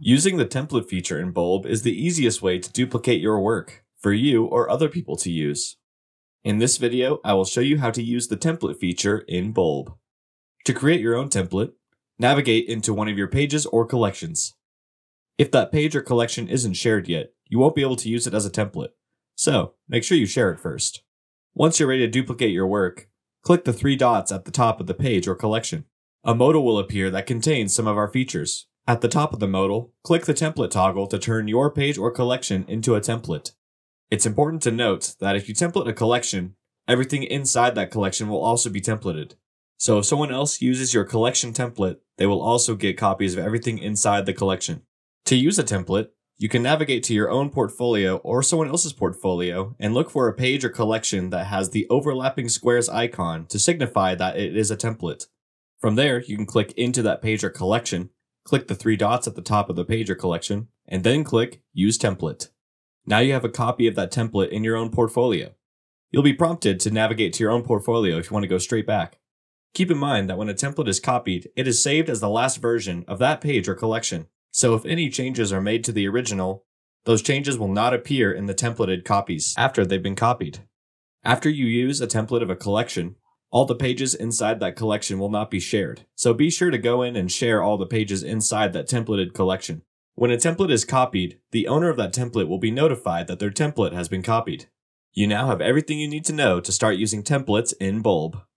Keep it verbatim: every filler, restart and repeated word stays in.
Using the template feature in Bulb is the easiest way to duplicate your work for you or other people to use. In this video, I will show you how to use the template feature in Bulb. To create your own template, navigate into one of your pages or collections. If that page or collection isn't shared yet, you won't be able to use it as a template, so make sure you share it first. Once you're ready to duplicate your work, click the three dots at the top of the page or collection. A modal will appear that contains some of our features. At the top of the modal, click the template toggle to turn your page or collection into a template. It's important to note that if you template a collection, everything inside that collection will also be templated. So if someone else uses your collection template, they will also get copies of everything inside the collection. To use a template, you can navigate to your own portfolio or someone else's portfolio and look for a page or collection that has the overlapping squares icon to signify that it is a template. From there, you can click into that page or collection, click the three dots at the top of the page or collection, and then click Use Template. Now you have a copy of that template in your own portfolio. You'll be prompted to navigate to your own portfolio if you want to go straight back. Keep in mind that when a template is copied, it is saved as the last version of that page or collection. So if any changes are made to the original, those changes will not appear in the templated copies after they've been copied. After you use a template of a collection, all the pages inside that collection will not be shared. So be sure to go in and share all the pages inside that templated collection. When a template is copied, the owner of that template will be notified that their template has been copied. You now have everything you need to know to start using templates in Bulb.